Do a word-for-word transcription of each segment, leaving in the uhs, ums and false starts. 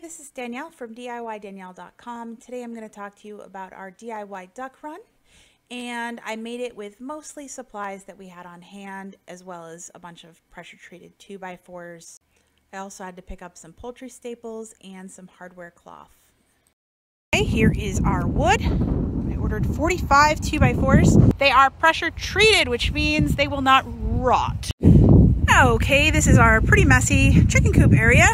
this is Danielle from D I Y Danielle dot com. Today I'm going to talk to you about our D I Y duck run, and I made it with mostly supplies that we had on hand as well as a bunch of pressure treated two by fours. I also had to pick up some poultry staples and some hardware cloth. Okay, here is our wood. I ordered forty-five two by fours. They are pressure treated, which means they will not rot. Okay, this is our pretty messy chicken coop area.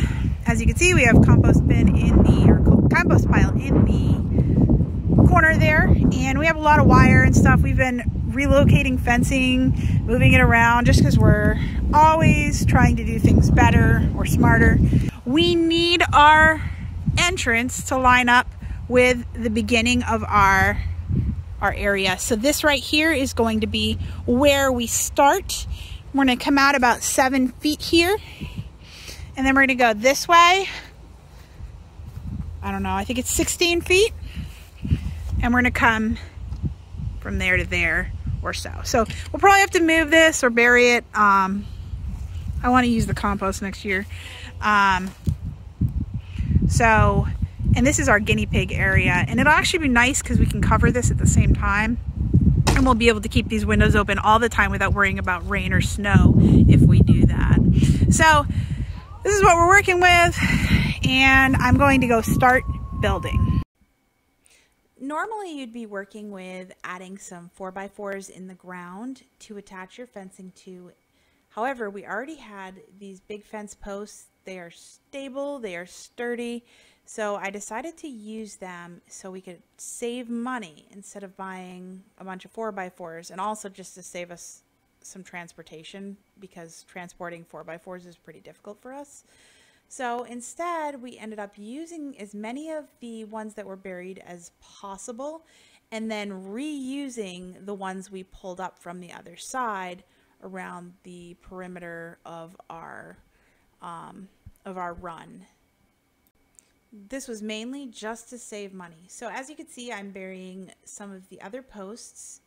As you can see, we have compost bin in the, or compost pile in the corner there. And we have a lot of wire and stuff. We've been relocating fencing, moving it around, just because we're always trying to do things better or smarter. We need our entrance to line up with the beginning of our, our area. So this right here is going to be where we start. We're gonna come out about seven feet here. And then we're gonna go this way. I don't know, I think it's sixteen feet. And we're gonna come from there to there or so. So we'll probably have to move this or bury it. Um, I wanna use the compost next year. Um, so, and this is our guinea pig area. And it'll actually be nice because we can cover this at the same time. And we'll be able to keep these windows open all the time without worrying about rain or snow if we do that. So, this is what we're working with, and I'm going to go start building. Normally you'd be working with adding some four by fours in the ground to attach your fencing to. However, we already had these big fence posts. They are stable, they are sturdy, so I decided to use them so we could save money instead of buying a bunch of four by fours, and also just to save us some transportation, because transporting four by fours is pretty difficult for us. So instead we ended up using as many of the ones that were buried as possible, and then reusing the ones we pulled up from the other side around the perimeter of our um, of our run. This was mainly just to save money. So as you can see, I'm burying some of the other posts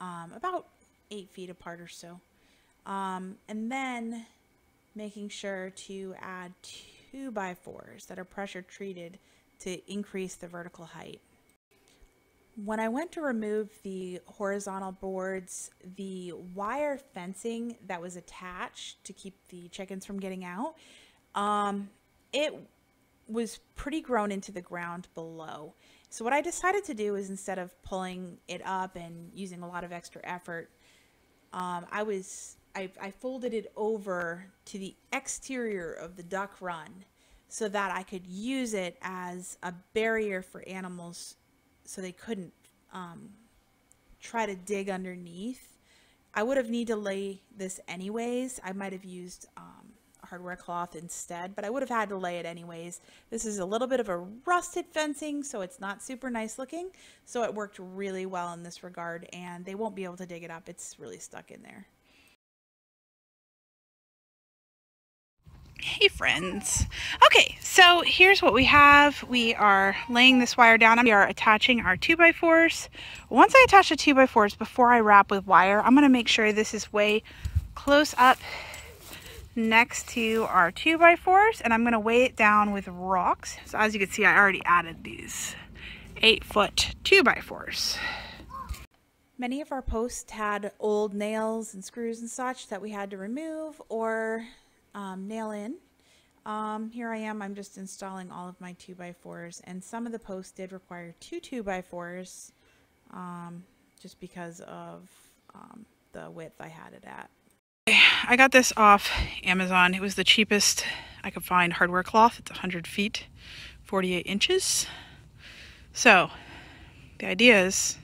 um, about eight feet apart or so, um, and then making sure to add two by fours that are pressure treated to increase the vertical height. When I went to remove the horizontal boards, the wire fencing that was attached to keep the chickens from getting out, um, it was pretty grown into the ground below. So what I decided to do is, instead of pulling it up and using a lot of extra effort, Um, I was I, I folded it over to the exterior of the duck run so that I could use it as a barrier for animals, so they couldn't um, try to dig underneath. I would have need to lay this anyways. I might have used um, hardware cloth instead, but I would have had to lay it anyways. This is a little bit of a rusted fencing, so it's not super nice looking, so it worked really well in this regard, and they won't be able to dig it up. It's really stuck in there. Hey friends. Okay, so here's what we have. We are laying this wire down. We are attaching our two by fours. Once I attach the two by fours, before I wrap with wire, I'm going to make sure this is way close up next to our two by fours, and I'm going to weigh it down with rocks. So as you can see, I already added these eight foot two by fours. Many of our posts had old nails and screws and such that we had to remove or um, nail in. Um, here I am, I'm just installing all of my two by fours, and some of the posts did require two two by fours um, just because of um, the width I had it at. I got this off Amazon. It was the cheapest I could find hardware cloth. It's one hundred feet, forty-eight inches. So the idea is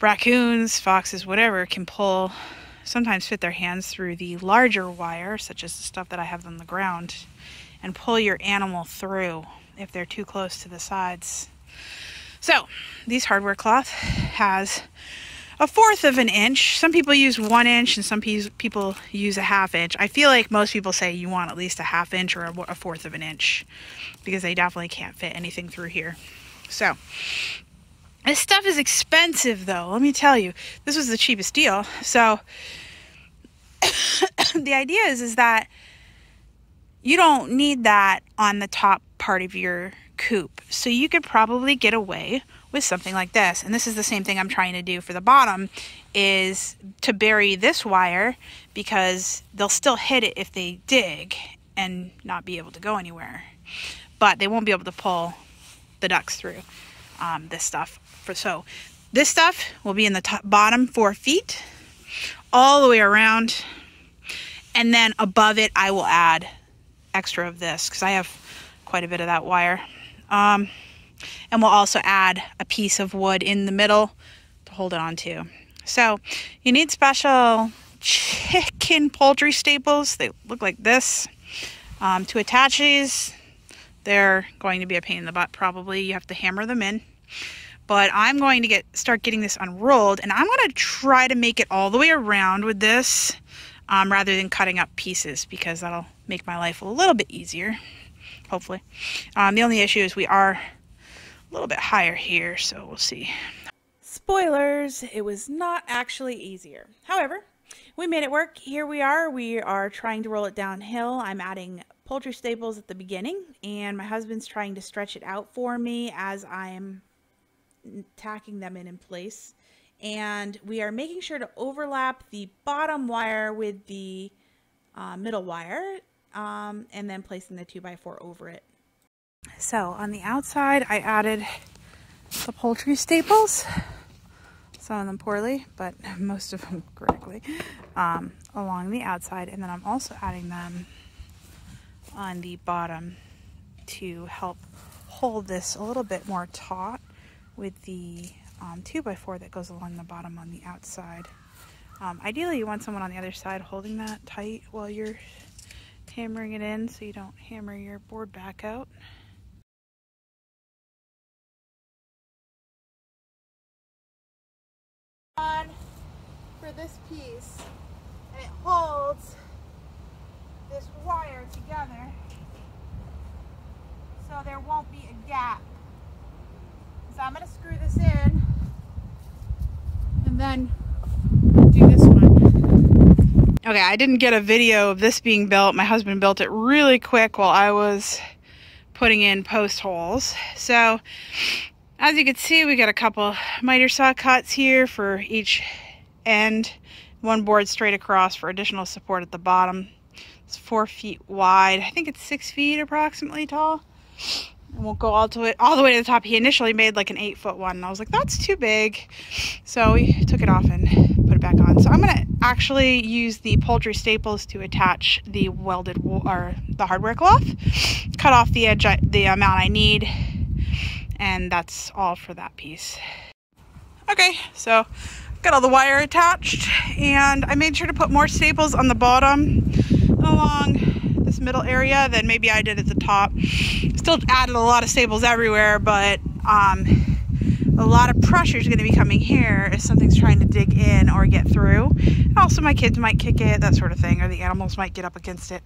raccoons, foxes, whatever can pull, sometimes fit their hands through the larger wire, such as the stuff that I have on the ground, and pull your animal through if they're too close to the sides. So these hardware cloth has a fourth of an inch. Some people use one inch and some people use a half inch. I feel like most people say you want at least a half inch or a fourth of an inch, because they definitely can't fit anything through here. So this stuff is expensive though, let me tell you. This was the cheapest deal. So the idea is, is that you don't need that on the top part of your coupe. So you could probably get away with something like this. And this is the same thing I'm trying to do for the bottom, is to bury this wire, because they'll still hit it if they dig and not be able to go anywhere. But they won't be able to pull the ducks through um, this stuff. For, so this stuff will be in the top, bottom four feet all the way around. And then above it, I will add extra of this because I have quite a bit of that wire. Um, and we'll also add a piece of wood in the middle to hold it on to. So you need special chicken poultry staples. They look like this. Um, to attach these, they're going to be a pain in the butt probably. You have to hammer them in. But I'm going to get start getting this unrolled, and I'm going to try to make it all the way around with this um, rather than cutting up pieces, because that'll make my life a little bit easier, hopefully. Um, the only issue is we are a little bit higher here, so we'll see. Spoilers, it was not actually easier. However, we made it work. Here we are. We are trying to roll it downhill. I'm adding poultry staples at the beginning, and my husband's trying to stretch it out for me as I'm tacking them in in place. And we are making sure to overlap the bottom wire with the uh, middle wire, um, and then placing the two by four over it. So on the outside, I added the poultry staples, some of them poorly, but most of them correctly, um, along the outside. And then I'm also adding them on the bottom to help hold this a little bit more taut with the um, two by four that goes along the bottom on the outside. Um, ideally, you want someone on the other side holding that tight while you're hammering it in so you don't hammer your board back out. For this piece, and it holds this wire together so there won't be a gap. So I'm going to screw this in and then do this one. Okay, I didn't get a video of this being built. My husband built it really quick while I was putting in post holes. So as you can see, we got a couple miter saw cuts here for each end, one board straight across for additional support at the bottom. It's four feet wide. I think it's six feet approximately tall. And we'll go all to it all the way to the top. He initially made like an eight foot one, and I was like, that's too big. So we took it off and put it back on. So I'm gonna actually use the poultry staples to attach the welded wool or the hardware cloth, cut off the edge, the amount I need. And that's all for that piece. Okay, so got all the wire attached, and I made sure to put more staples on the bottom along this middle area than maybe I did at the top. Still added a lot of staples everywhere, but um, a lot of pressure is going to be coming here if something's trying to dig in or get through. And also my kids might kick it, that sort of thing, or the animals might get up against it.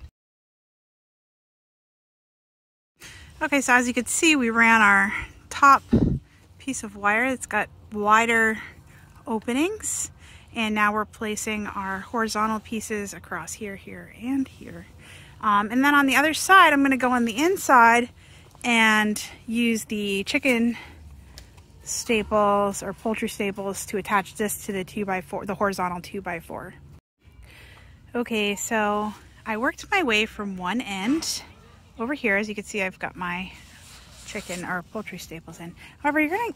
Okay, so as you can see, we ran our top piece of wire. It's got wider openings, and now we're placing our horizontal pieces across here, here, and here. Um, and then on the other side, I'm going to go on the inside and use the chicken staples or poultry staples to attach this to the two by four, the horizontal two by four. Okay, so I worked my way from one end over here. As you can see, I've got my chicken or poultry staples in. However, you're gonna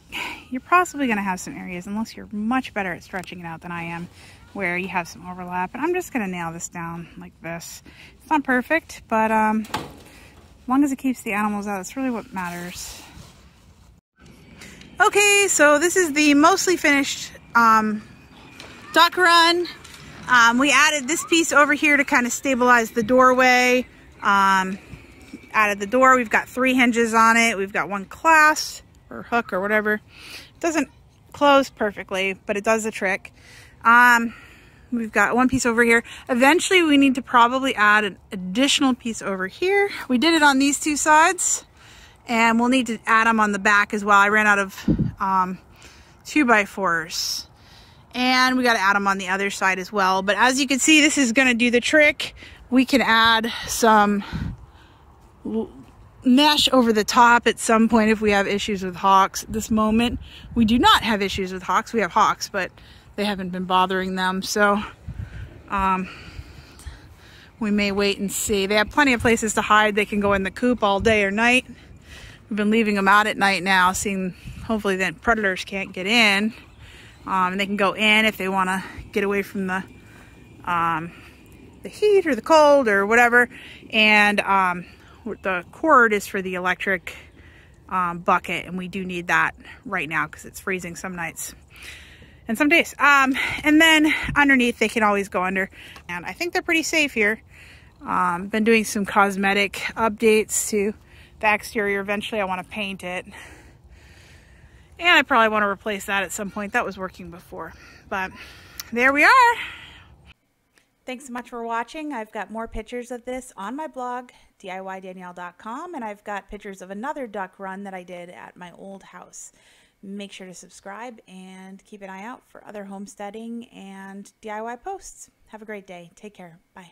you're possibly gonna have some areas, unless you're much better at stretching it out than I am, where you have some overlap. And I'm just gonna nail this down like this. It's not perfect, but um as long as it keeps the animals out, that's really what matters. Okay, so this is the mostly finished um duck run. Um we added this piece over here to kind of stabilize the doorway. um Added the door. We've got three hinges on it. We've got one clasp or hook or whatever. It doesn't close perfectly, but it does the trick. Um, we've got one piece over here. Eventually, we need to probably add an additional piece over here. We did it on these two sides, and we'll need to add them on the back as well. I ran out of um, two by fours, and we got to add them on the other side as well. But as you can see, this is going to do the trick. We can add some mesh over the top at some point if we have issues with hawks. At this moment, we do not have issues with hawks. We have hawks, but they haven't been bothering them. So um, we may wait and see. They have plenty of places to hide. They can go in the coop all day or night. We've been leaving them out at night now, seeing hopefully then predators can't get in. Um, and they can go in if they want to get away from the um, the heat or the cold or whatever. And um, the cord is for the electric um, bucket, and we do need that right now because it's freezing some nights and some days. Um, and then underneath, they can always go under. And I think they're pretty safe here. Um, been doing some cosmetic updates to the exterior. Eventually, I want to paint it. And I probably want to replace that at some point. That was working before, but there we are. Thanks so much for watching. I've got more pictures of this on my blog, D I Y Danielle dot com, and I've got pictures of another duck run that I did at my old house. Make sure to subscribe and keep an eye out for other homesteading and D I Y posts. Have a great day. Take care. Bye.